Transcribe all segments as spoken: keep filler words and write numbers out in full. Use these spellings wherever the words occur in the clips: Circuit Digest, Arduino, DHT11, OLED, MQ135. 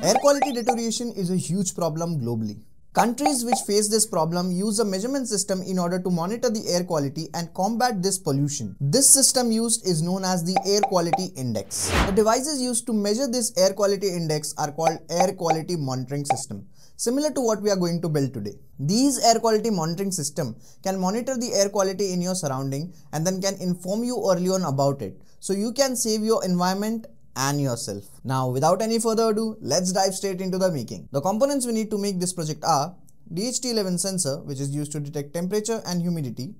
Air quality deterioration is a huge problem globally. Countries which face this problem use a measurement system in order to monitor the air quality and combat this pollution. This system used is known as the Air Quality Index. The devices used to measure this Air Quality Index are called Air Quality Monitoring System, similar to what we are going to build today. These air quality monitoring system can monitor the air quality in your surrounding and then can inform you early on about it, so you can save your environment and yourself. Now, without any further ado, let's dive straight into the making. The components we need to make this project are D H T eleven sensor, which is used to detect temperature and humidity,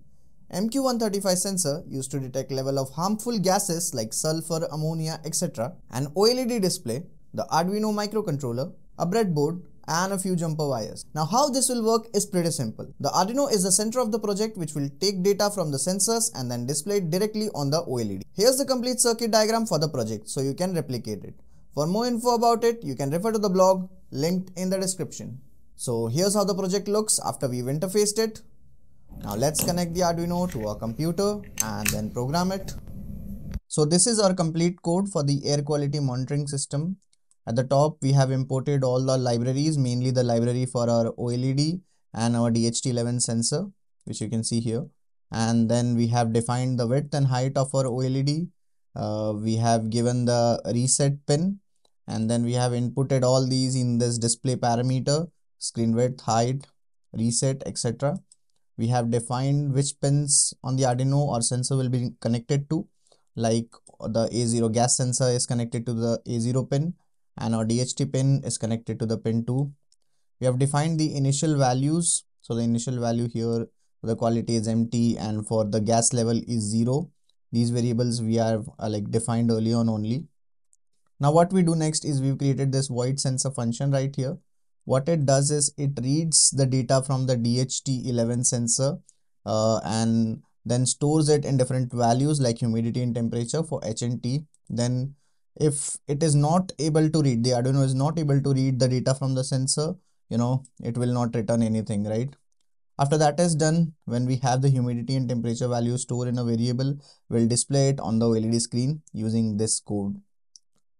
M Q one thirty-five sensor, used to detect level of harmful gases like sulfur, ammonia, et cetera, an O L E D display, the Arduino microcontroller, a breadboard, and a few jumper wires. Now, how this will work is pretty simple. The Arduino is the center of the project, which will take data from the sensors and then display it directly on the O L E D. Here's the complete circuit diagram for the project, so you can replicate it. For more info about it, you can refer to the blog linked in the description. So here's how the project looks after we've interfaced it. Now let's connect the Arduino to our computer and then program it. So this is our complete code for the air quality monitoring system. At the top, we have imported all the libraries, mainly the library for our O L E D and our D H T eleven sensor, which you can see here. And then we have defined the width and height of our O L E D. Uh, we have given the reset pin, and then we have inputted all these in this display parameter, screen width, height, reset, et cetera. We have defined which pins on the Arduino or sensor will be connected to, like the A zero gas sensor is connected to the A zero pin, and our D H T pin is connected to the pin two. We have defined the initial values. So the initial value here, the quality is empty, and for the gas level is zero. These variables we have uh, like defined early on only. Now what we do next is we've created this void sensor function right here. What it does is it reads the data from the D H T eleven sensor uh, and then stores it in different values like humidity and temperature for H and T. Then if it is not able to read, the Arduino is not able to read the data from the sensor, you know, it will not return anything, right? After that is done, when we have the humidity and temperature value stored in a variable, we'll display it on the O L E D screen using this code.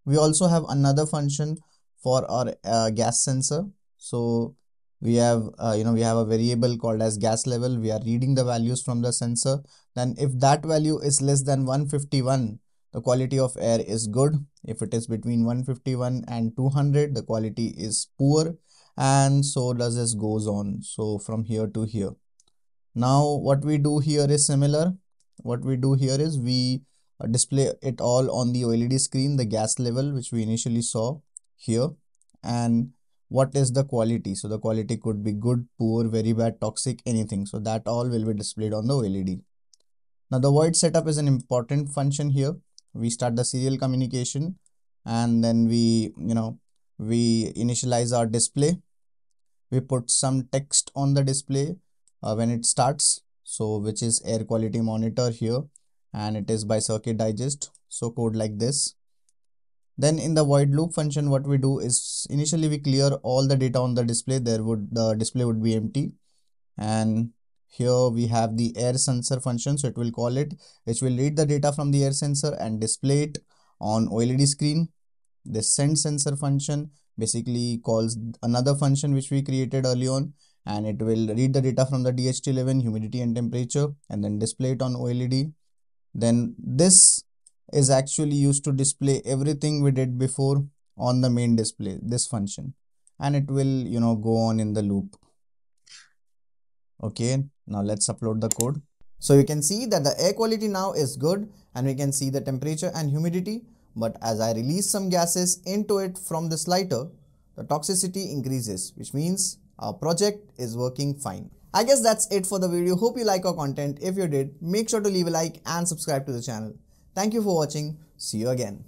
We also have another function for our uh, gas sensor. So we have, uh, you know, we have a variable called as gas level. We are reading the values from the sensor. Then if that value is less than one fifty-one, the quality of air is good. If it is between one fifty-one and two hundred, the quality is poor, and so does this goes on. So from here to here. Now what we do here is similar. What we do here is we display it all on the O L E D screen, the gas level which we initially saw here, and what is the quality. So the quality could be good, poor, very bad, toxic, anything. So that all will be displayed on the O L E D. Now the void setup is an important function here. We start the serial communication, and then we, you know, we initialize our display. We put some text on the display uh, when it starts. So which is air quality monitor here, and it is by Circuit Digest. So code like this. Then in the void loop function, what we do is initially we clear all the data on the display. There would the display would be empty, and here we have the air sensor function, so it will call it, which will read the data from the air sensor and display it on O L E D screen. The send sensor function basically calls another function which we created early on, and it will read the data from the D H T eleven, humidity and temperature, and then display it on O L E D. Then this is actually used to display everything we did before on the main display, this function, and it will, you know, go on in the loop. Okay, now let's upload the code. So you can see that the air quality now is good, and we can see the temperature and humidity. But as I release some gases into it from this lighter, the toxicity increases, which means our project is working fine. I guess that's it for the video. Hope you like our content. If you did, make sure to leave a like and subscribe to the channel. Thank you for watching. See you again.